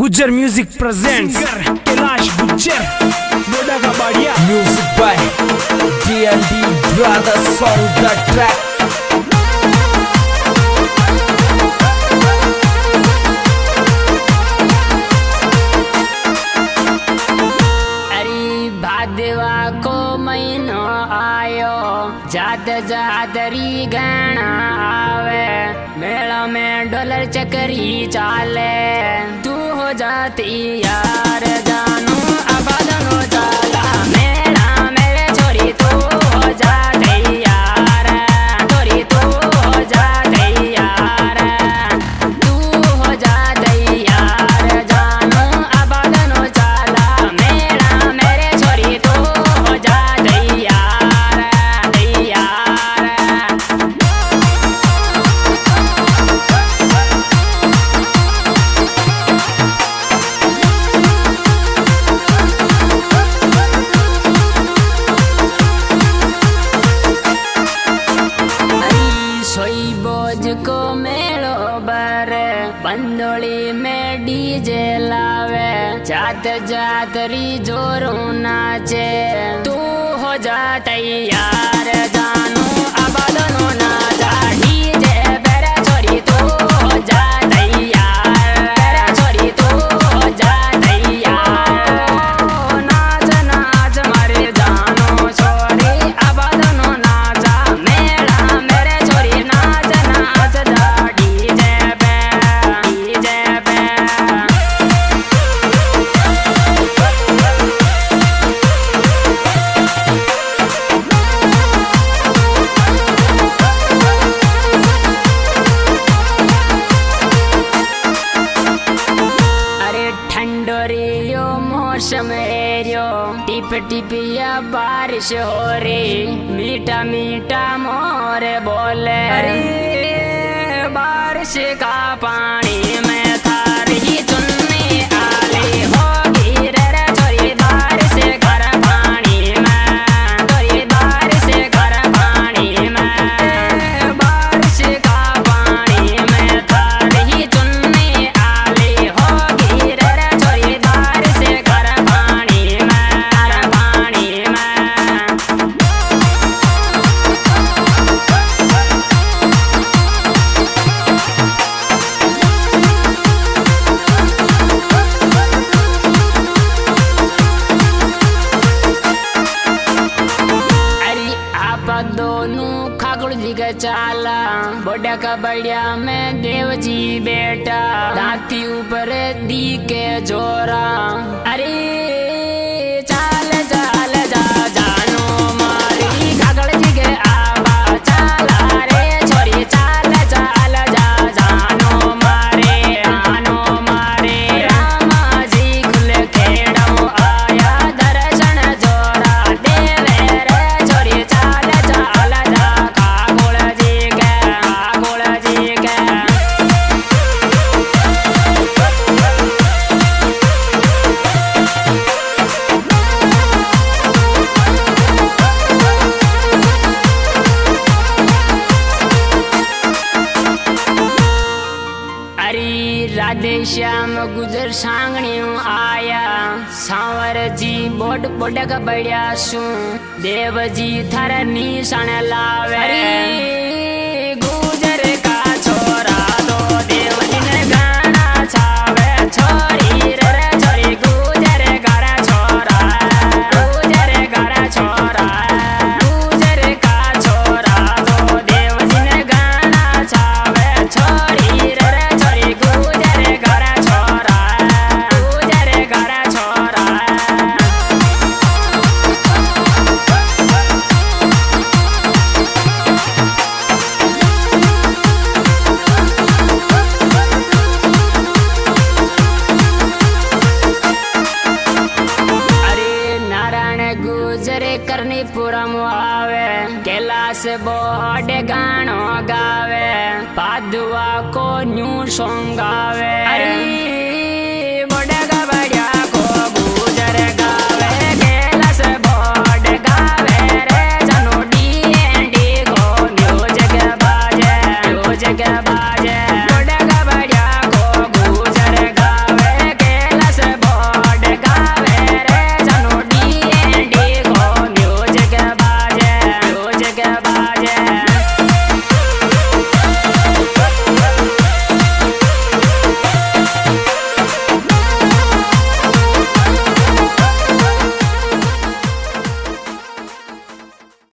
Gujjar music present Kailash Gujjar डोडा का बाड़िया music by DND brothers on the track. अरे भादवा को महीनो आयो जाते जादरी गाना आवे मेला में डॉलर चकरी चाले जाती यार जानो आबादन हो जाला मेरा मेरे छोरी तो हो जा गई यार छोरी तो हो जा गई यार तू हो जा गई यार जानो आबादन हो जाला मेरा मेरे छोरी तो हो जा गई यार गई यार। को मेलो बर बंदोली में डीजे लावे जात जातरी जोरो नाचे तू हो जा तैयार जानो आबादन हो ना जा डीजे बेरा छोरी तू हो जा तैयार बेरा छोरी तू हो जा मौसम एरियो टिप टिपिया बारिश हो रही मीठा मीठा मोर बोले अरे बारिश का पानी में थारी चुनने आले होगी रे छोरी बारिश घर पानी में छोरी बारिश घर पानी में बारिश का पानी में थारी चुनने आले होगी रे छोरी बारिश दोनों खागुड़ जी का चाला बोडा का बढ़िया में देव जी बेटा दाती ऊपर दी के जोरा अरे चाल चाल जा जानो मारी खागुड़ जी के आवा चाला रे छोरी चाल चाल जा जानो मारे आनो मारे रामा जी खुल खेड़ो आया दर्शन जोरा देवे रे छोरी चाल श्याम गुजर सांगणी आया सांवर जी बोट बोट का बढ़िया सू देव जी थर निशान लावे गुजर का छोरा दो देव जी ने गाना छावे छोरी रे छोरी गुजर का छोरा गुजर का छोरा गुजर का छोरा दो देव जी ने गाना छावे छोरी रे छोरी करनी पुरम आवे कैलाश बोड गानो गावे पादुआ को न्यू सोंगावे।